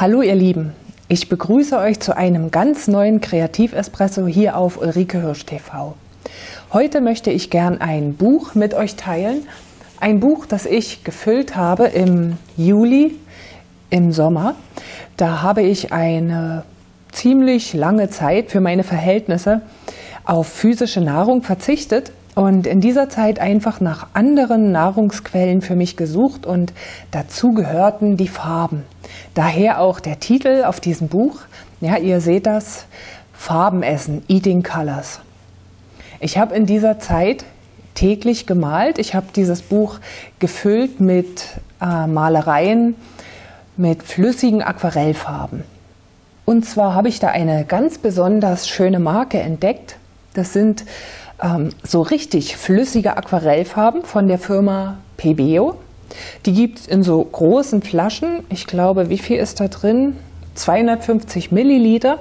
Hallo ihr Lieben, ich begrüße euch zu einem ganz neuen Kreativ-Espresso hier auf Ulrike Hirsch TV. Heute möchte ich gern ein Buch mit euch teilen. Ein Buch, das ich gefüllt habe im Juli, im Sommer. Da habe ich eine ziemlich lange Zeit für meine Verhältnisse auf physische Nahrung verzichtet und in dieser Zeit einfach nach anderen Nahrungsquellen für mich gesucht und dazu gehörten die Farben. Daher auch der Titel auf diesem Buch, ja, ihr seht das, Farbenessen, Eating Colors. Ich habe in dieser Zeit täglich gemalt. Ich habe dieses Buch gefüllt mit Malereien, mit flüssigen Aquarellfarben. Und zwar habe ich da eine ganz besonders schöne Marke entdeckt. Das sind so richtig flüssige Aquarellfarben von der Firma Pebeo. Die gibt es in so großen Flaschen. Ich glaube, wie viel ist da drin? 250 Milliliter.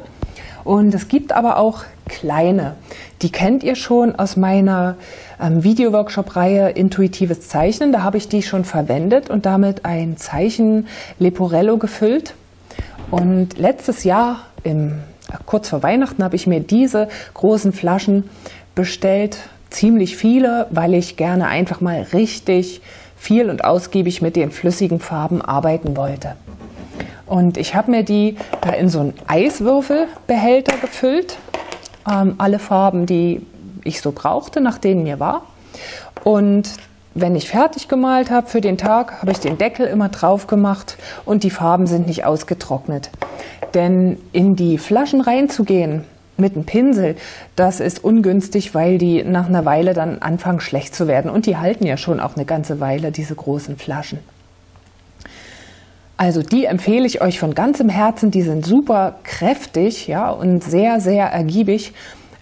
Und es gibt aber auch kleine. Die kennt ihr schon aus meiner Video-Workshop-Reihe Intuitives Zeichnen. Da habe ich die schon verwendet und damit ein Zeichen Leporello gefüllt. Und letztes Jahr, kurz vor Weihnachten, habe ich mir diese großen Flaschen bestellt. Ziemlich viele, weil ich gerne einfach mal richtig viel und ausgiebig mit den flüssigen Farben arbeiten wollte. Und ich habe mir die da in so einen Eiswürfelbehälter gefüllt. Alle Farben, die ich so brauchte, nach denen mir war. Und wenn ich fertig gemalt habe für den Tag, habe ich den Deckel immer drauf gemacht und die Farben sind nicht ausgetrocknet. Denn in die Flaschen reinzugehen mit einem Pinsel, das ist ungünstig, weil die nach einer Weile dann anfangen schlecht zu werden. Und die halten ja schon auch eine ganze Weile, diese großen Flaschen. Also die empfehle ich euch von ganzem Herzen, die sind super kräftig, ja, und sehr, sehr ergiebig.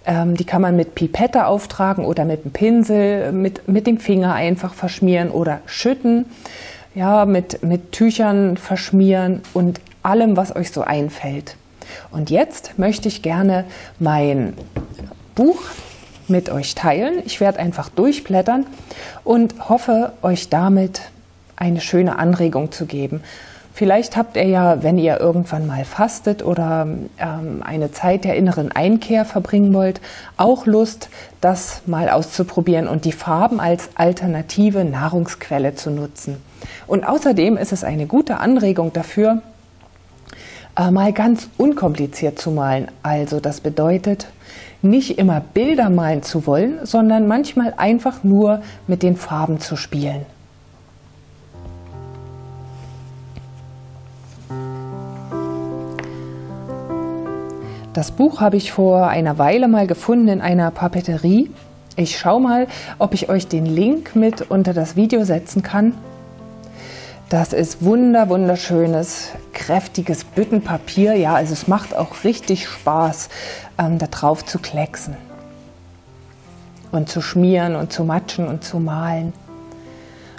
Die kann man mit Pipette auftragen oder mit einem Pinsel, mit dem Finger einfach verschmieren oder schütten, ja, mit Tüchern verschmieren und allem, was euch so einfällt. Und jetzt möchte ich gerne mein Buch mit euch teilen. Ich werde einfach durchblättern und hoffe, euch damit eine schöne Anregung zu geben. Vielleicht habt ihr ja, wenn ihr irgendwann mal fastet oder eine Zeit der inneren Einkehr verbringen wollt, auch Lust, das mal auszuprobieren und die Farben als alternative Nahrungsquelle zu nutzen. Und außerdem ist es eine gute Anregung dafür, mal ganz unkompliziert zu malen. Also das bedeutet, nicht immer Bilder malen zu wollen, sondern manchmal einfach nur mit den Farben zu spielen. Das Buch habe ich vor einer Weile mal gefunden in einer Papeterie. Ich schaue mal, ob ich euch den Link mit unter das Video setzen kann. Das ist wunderschönes, kräftiges Büttenpapier. Ja, also es macht auch richtig Spaß, da drauf zu klecksen und zu schmieren und zu matschen und zu malen.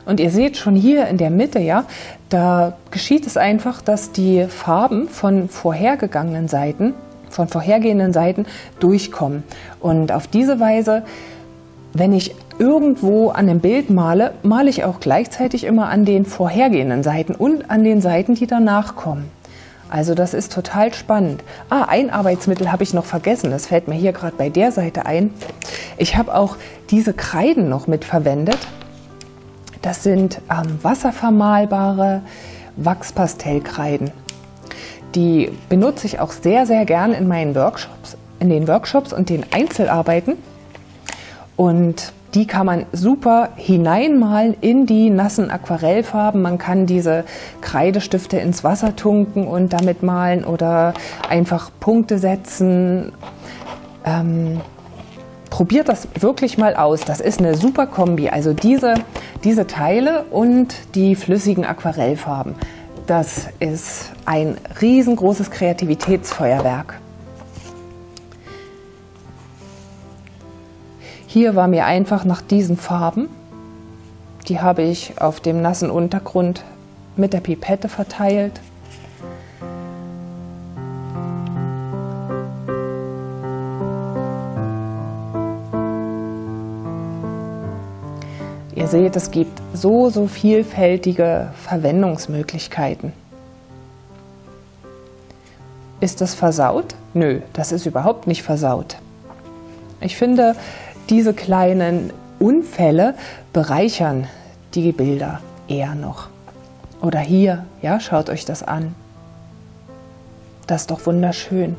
Und ihr seht schon hier in der Mitte, ja, da geschieht es einfach, dass die Farben von vorhergehenden Seiten durchkommen. Und auf diese Weise, wenn ich irgendwo an einem Bild male, male ich auch gleichzeitig immer an den vorhergehenden Seiten und an den Seiten, die danach kommen. Also das ist total spannend. Ah, ein Arbeitsmittel habe ich noch vergessen. Das fällt mir hier gerade bei der Seite ein. Ich habe auch diese Kreiden noch mit verwendet. Das sind wasservermalbare Wachspastellkreiden. Die benutze ich auch sehr, sehr gern in meinen Workshops, in den Workshops und den Einzelarbeiten. Und die kann man super hineinmalen in die nassen Aquarellfarben. Man kann diese Kreidestifte ins Wasser tunken und damit malen oder einfach Punkte setzen. Probiert das wirklich mal aus. Das ist eine super Kombi. Also diese Teile und die flüssigen Aquarellfarben. Das ist ein riesengroßes Kreativitätsfeuerwerk. Hier war mir einfach nach diesen Farben, die habe ich auf dem nassen Untergrund mit der Pipette verteilt. Ihr seht, es gibt so vielfältige Verwendungsmöglichkeiten. Ist das versaut? Nö, das ist überhaupt nicht versaut. Ich finde, diese kleinen Unfälle bereichern die Bilder eher noch. Oder hier, ja, schaut euch das an. Das ist doch wunderschön.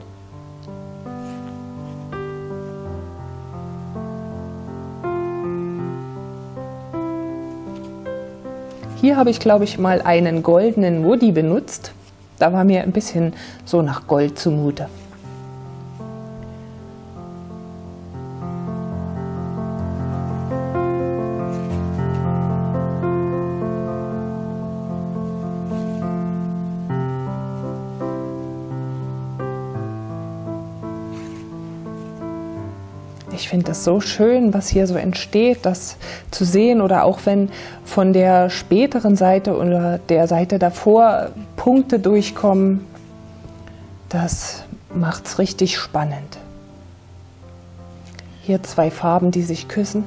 Hier habe ich, glaube ich, mal einen goldenen Woody benutzt. Da war mir ein bisschen so nach Gold zumute. Ich finde das so schön, was hier so entsteht, das zu sehen, oder auch wenn von der späteren Seite oder der Seite davor Punkte durchkommen, das macht es richtig spannend. Hier zwei Farben, die sich küssen.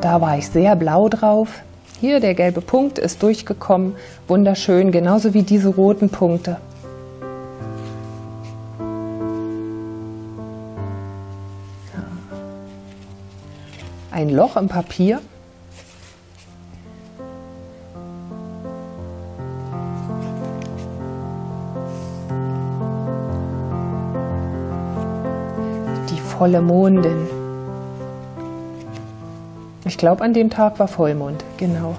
Da war ich sehr blau drauf. Hier der gelbe Punkt ist durchgekommen, wunderschön, genauso wie diese roten Punkte. Ein Loch im Papier. Die volle Mondin. Ich glaube, an dem Tag war Vollmond, genau.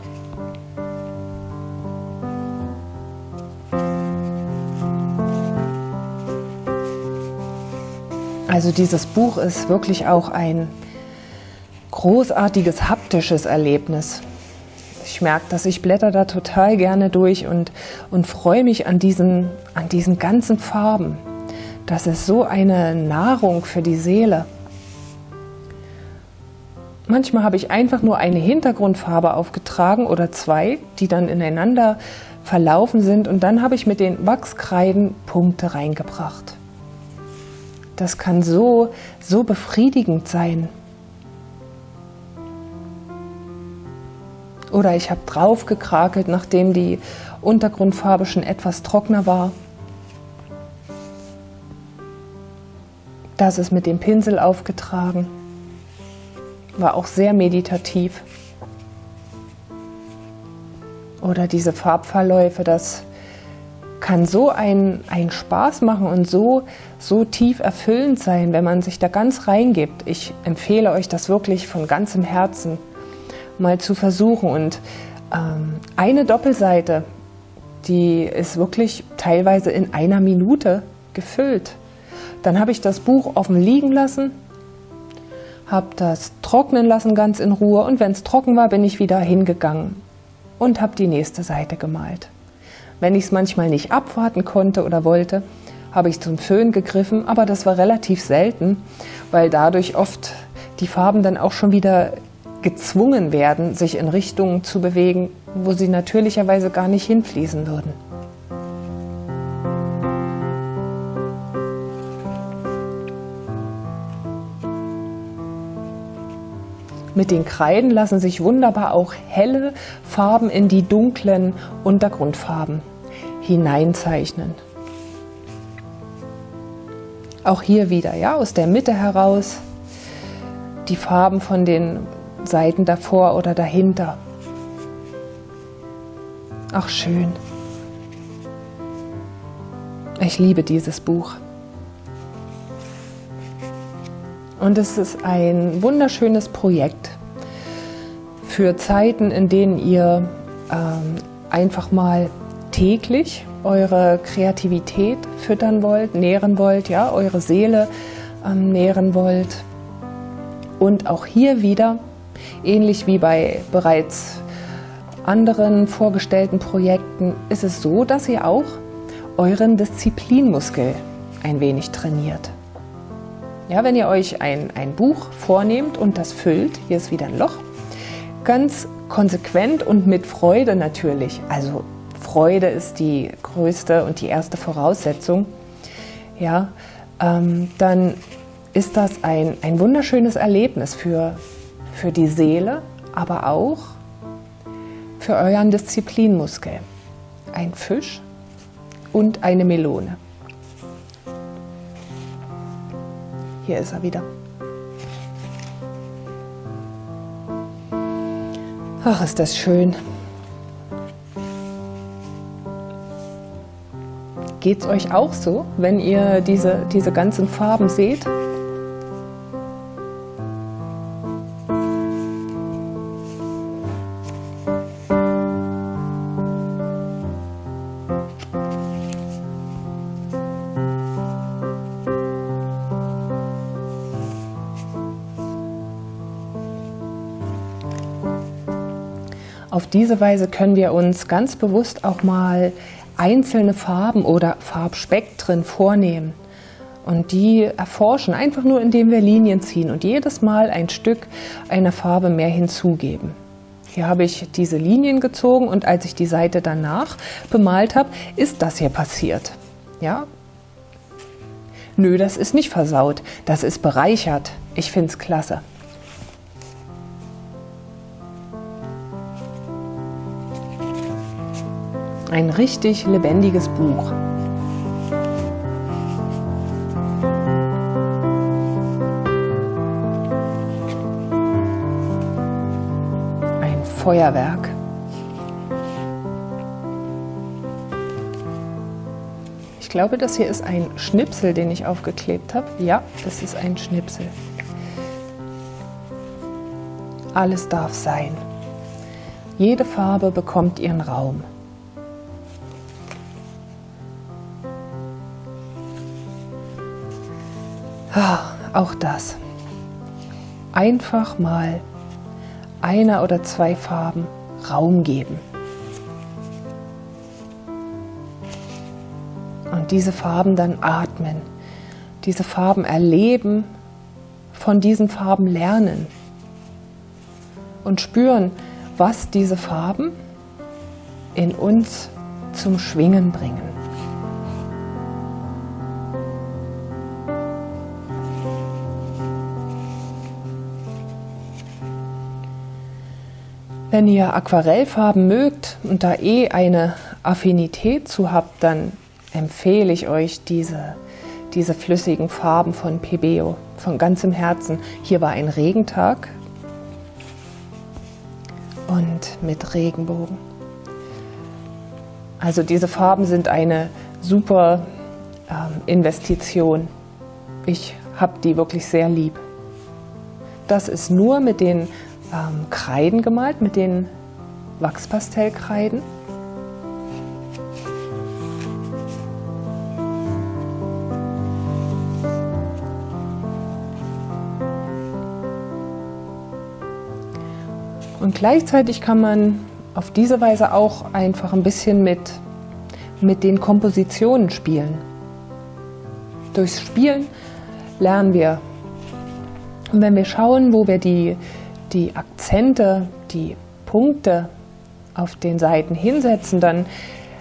Also dieses Buch ist wirklich auch ein großartiges haptisches Erlebnis. Ich merke, dass ich blätter da total gerne durch und freue mich an diesen ganzen Farben. Das ist so eine Nahrung für die Seele. Manchmal habe ich einfach nur eine Hintergrundfarbe aufgetragen oder zwei, die dann ineinander verlaufen sind, und dann habe ich mit den Wachskreiden Punkte reingebracht. Das kann so befriedigend sein. Oder ich habe draufgekrakelt, nachdem die Untergrundfarbe schon etwas trockener war. Das ist mit dem Pinsel aufgetragen. War auch sehr meditativ. Oder diese Farbverläufe, das kann so einen Spaß machen und so tief erfüllend sein, wenn man sich da ganz reingibt. Ich empfehle euch das wirklich von ganzem Herzen, mal zu versuchen. Und eine Doppelseite, die ist wirklich teilweise in einer Minute gefüllt. Dann habe ich das Buch offen liegen lassen, habe das trocknen lassen ganz in Ruhe, und wenn es trocken war, bin ich wieder hingegangen und habe die nächste Seite gemalt. Wenn ich es manchmal nicht abwarten konnte oder wollte, habe ich zum Föhn gegriffen, aber das war relativ selten, weil dadurch oft die Farben dann auch schon wieder gezwungen werden, sich in Richtungen zu bewegen, wo sie natürlicherweise gar nicht hinfließen würden. Mit den Kreiden lassen sich wunderbar auch helle Farben in die dunklen Untergrundfarben hineinzeichnen. Auch hier wieder, ja, aus der Mitte heraus die Farben von den Seiten davor oder dahinter. Ach, schön. Ich liebe dieses Buch. Und es ist ein wunderschönes Projekt für Zeiten, in denen ihr einfach mal täglich eure Kreativität füttern wollt, nähren wollt, ja, eure Seele nähren wollt. Und auch hier wieder, ähnlich wie bei bereits anderen vorgestellten Projekten, ist es so, dass ihr auch euren Disziplinmuskel ein wenig trainiert. Ja, wenn ihr euch ein Buch vornehmt und das füllt, hier ist wieder ein Loch, ganz konsequent und mit Freude natürlich. Also Freude ist die größte und die erste Voraussetzung. Ja, dann ist das ein wunderschönes Erlebnis für die Seele, aber auch für euren Disziplinmuskel. Ein Fisch und eine Melone. Hier ist er wieder. Ach, ist das schön. Geht es euch auch so, wenn ihr diese ganzen Farben seht? Auf diese Weise können wir uns ganz bewusst auch mal einzelne Farben oder Farbspektren vornehmen und die erforschen, einfach nur indem wir Linien ziehen und jedes Mal ein Stück einer Farbe mehr hinzugeben. Hier habe ich diese Linien gezogen und als ich die Seite danach bemalt habe, ist das hier passiert. Ja? Nö, das ist nicht versaut, das ist bereichert. Ich finde es klasse. Ein richtig lebendiges Buch. Ein Feuerwerk. Ich glaube, das hier ist ein Schnipsel, den ich aufgeklebt habe. Ja, das ist ein Schnipsel. Alles darf sein. Jede Farbe bekommt ihren Raum. Auch das. Einfach mal einer oder zwei Farben Raum geben. Und diese Farben dann atmen, diese Farben erleben, von diesen Farben lernen und spüren, was diese Farben in uns zum Schwingen bringen. Wenn ihr Aquarellfarben mögt und da eh eine Affinität zu habt, dann empfehle ich euch diese flüssigen Farben von Pebeo von ganzem Herzen. Hier war ein Regentag und mit Regenbogen. Also diese Farben sind eine super Investition. Ich habe die wirklich sehr lieb. Das ist nur mit den Kreiden gemalt, mit den Wachspastellkreiden. Und gleichzeitig kann man auf diese Weise auch einfach ein bisschen mit den Kompositionen spielen. Durchs Spielen lernen wir. Und wenn wir schauen, wo wir die Akzente, die Punkte auf den Seiten hinsetzen, dann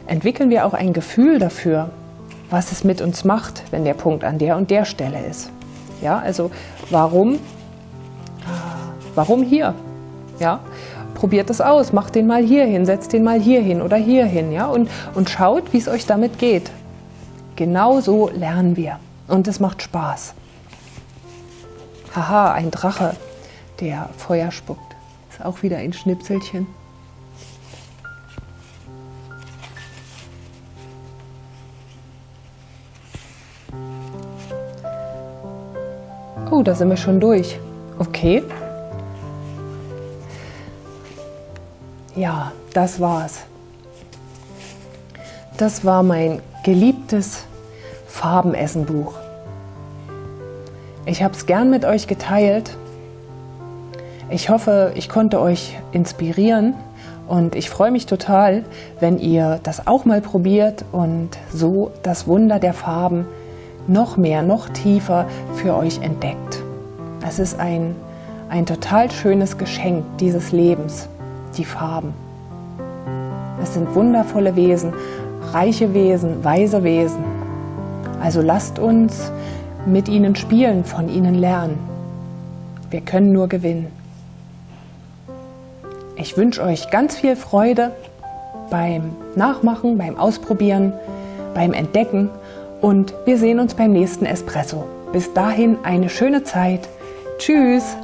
entwickeln wir auch ein Gefühl dafür, was es mit uns macht, wenn der Punkt an der und der Stelle ist. Ja, also warum hier? Ja, probiert es aus, macht den mal hier hin, setzt den mal hier hin oder hier hin, ja, und schaut, wie es euch damit geht. Genau so lernen wir und es macht Spaß. Haha, ein Drache, der Feuer spuckt. Ist auch wieder ein Schnipselchen. Oh, da sind wir schon durch. Okay. Ja, das war's. Das war mein geliebtes Farbenessenbuch. Ich habe es gern mit euch geteilt. Ich hoffe, ich konnte euch inspirieren und ich freue mich total, wenn ihr das auch mal probiert und so das Wunder der Farben noch mehr, noch tiefer für euch entdeckt. Es ist ein total schönes Geschenk dieses Lebens, die Farben. Es sind wundervolle Wesen, reiche Wesen, weise Wesen. Also lasst uns mit ihnen spielen, von ihnen lernen. Wir können nur gewinnen. Ich wünsche euch ganz viel Freude beim Nachmachen, beim Ausprobieren, beim Entdecken und wir sehen uns beim nächsten Espresso. Bis dahin eine schöne Zeit. Tschüss!